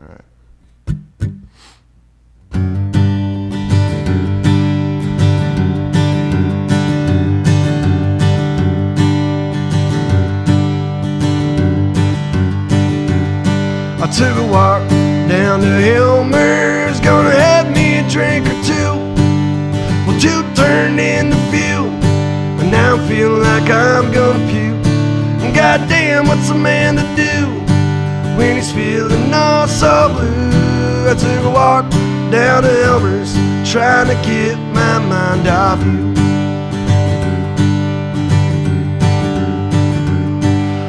All right. I took a walk down to Elmer's, gonna have me a drink or two. Well, two turned into fuel, and now I'm feeling like I'm gonna puke. And goddamn, what's a man to do when he's feeling all so blue? I took a walk down to Elmer's, trying to get my mind off you.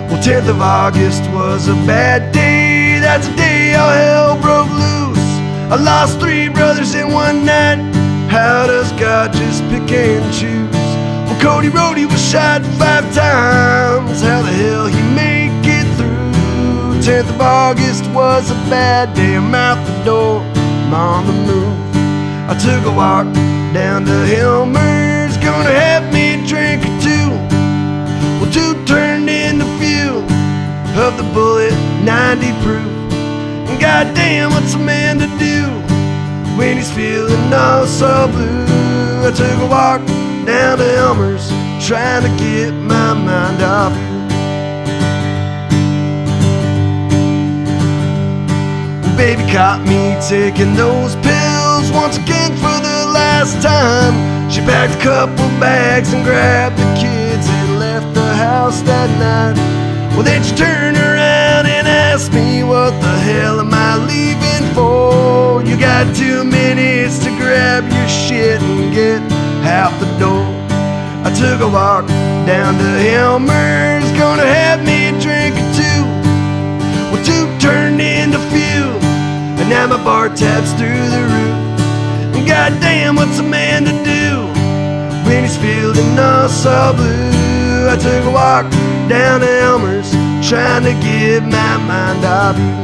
Well, 10th of August was a bad day. That's the day all hell broke loose. I lost 3 brothers in one night. How does God just pick and choose? Well, Cody Rohde was shot 5 times. How the hell he make it through? 10th of August was a bad day. I'm out the door, I'm on the move. I took a walk down to Elmer's, gonna have me a drink or two. Well, 2 turned into fuel of the bullet 90 proof. And goddamn, what's a man to do when he's feeling all so blue? I took a walk down to Elmer's, trying to get my mind off you. Baby caught me taking those pills once again for the last time. She packed a couple bags and grabbed the kids and left the house that night. Well, then she turned around and asked me, what the hell am I leaving for? You got 2 minutes to grab your shit and get out the door. I took a walk down to Elmer's, gonna have me a drink or two. Well, 2 turned into fuel, and now my bar tab's through the roof. And goddamn, what's a man to do when he's feeling all so blue? I took a walk down to Elmer's, trying to get my mind off you.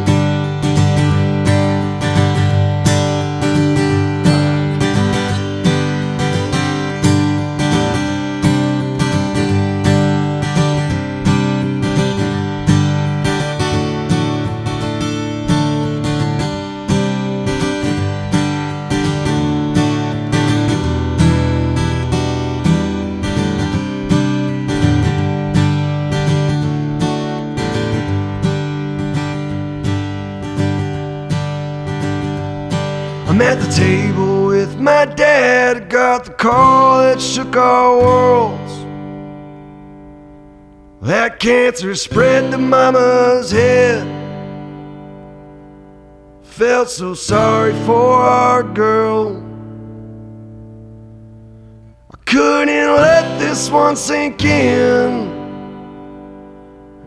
I'm at the table with my dad. I got the call that shook our worlds. That cancer spread to mama's head. Felt so sorry for our girl. I couldn't let this one sink in.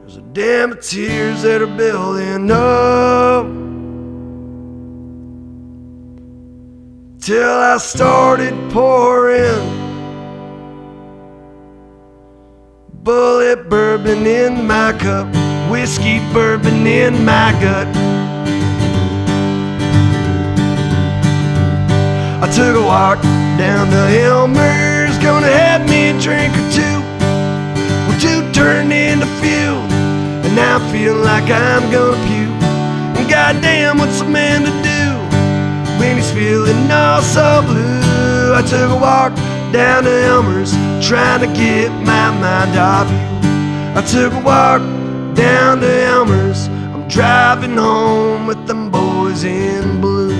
There's a dam of tears that are building up, till I started pouring bullet bourbon in my cup, whiskey bourbon in my gut. I took a walk down to Elmer's, gonna have me a drink or two. Well, 2 turned into fuel, and now I'm feeling like I'm gonna puke. And goddamn, what's a man to do when he's feeling all so blue? I took a walk down to Elmer's, trying to get my mind off you. I took a walk down to Elmer's, I'm driving home with them boys in blue.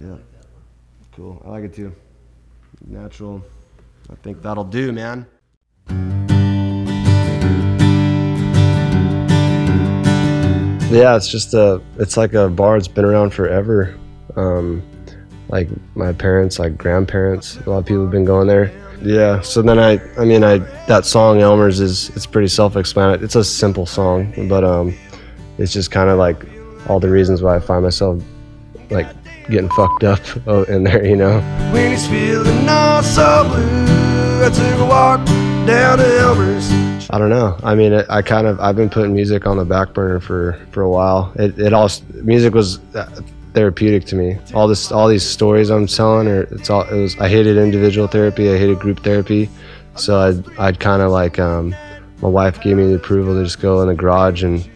Yeah, cool, I like it too. Natural, I think that'll do, man. Yeah, it's just it's like a bar that's been around forever. Like my parents, like grandparents, a lot of people have been going there. Yeah, so then I mean, that song Elmer's is, it's pretty self-explanatory. It's a simple song, but it's just kind of like all the reasons why I find myself like getting fucked up in there, you know. When he's feeling all so blue, I took a walk down to Elmer's. I don't know. I mean, I've been putting music on the back burner for a while. Music was therapeutic to me. All these stories I'm telling, I hated individual therapy. I hated group therapy. So I'd kind of like, my wife gave me the approval to just go in the garage and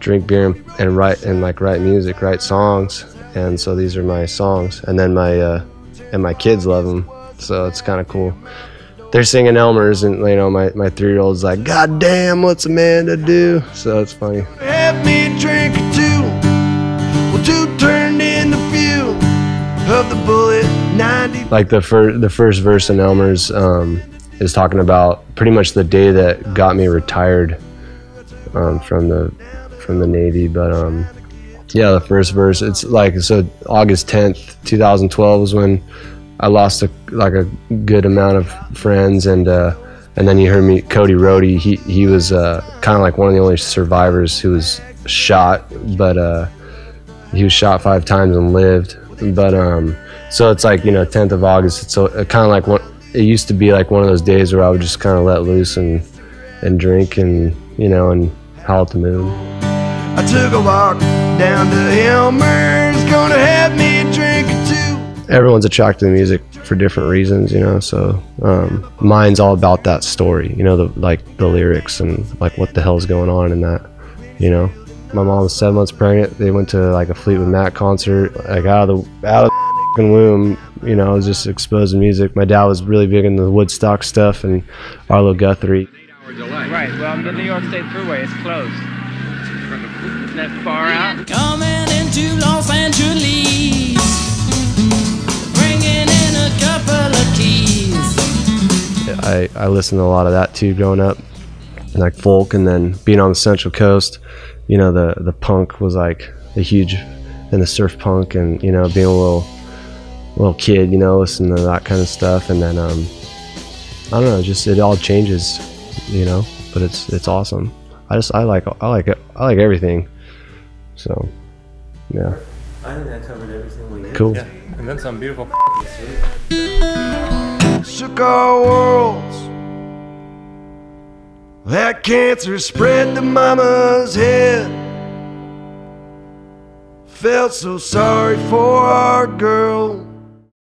drink beer and write music, write songs. And so these are my songs. And then my kids love them. So it's kind of cool. They're singing Elmer's, and you know, my 3-year-old's like, "God damn, what's a man to do?" So it's funny. Have me a drink or two. Well, two turned in the few of the bullet 90. Like the first verse in Elmer's is talking about pretty much the day that got me retired from the Navy, but yeah, the first verse, it's like, so August 10th, 2012 was when I lost a good amount of friends, and then you heard me, Cody Rohde, he was kind of like one of the only survivors who was shot, but he was shot 5 times and lived. But so it's like, you know, 10th of August, it's kind of like what it used to be, like one of those days where I would just kind of let loose and drink and, you know, and howl at the moon. I took a walk down to Elmer's, gonna have me a drink or two. Everyone's attracted to music for different reasons, you know, so mine's all about that story, you know, the lyrics and like what the hell's going on in that, you know. My mom was 7 months pregnant. They went to like a Fleetwood Mac concert, like out of the womb, you know, I was just exposed to music. My dad was really big into the Woodstock stuff and Arlo Guthrie. Right, well, the New York State Thruway is closed. Isn't that far out? Coming into Los Angeles. I listened to a lot of that too growing up, like folk, and then being on the Central Coast, you know, the punk was like a huge, and the surf punk, and you know, being a little kid, you know, listening to that kind of stuff, and then I don't know, just it all changes, you know, but it's awesome. I like everything, so yeah. I think that covered everything we did. Cool. Yeah. And then some beautiful. Shook our worlds. That cancer spread to mama's head. Felt so sorry for our girl.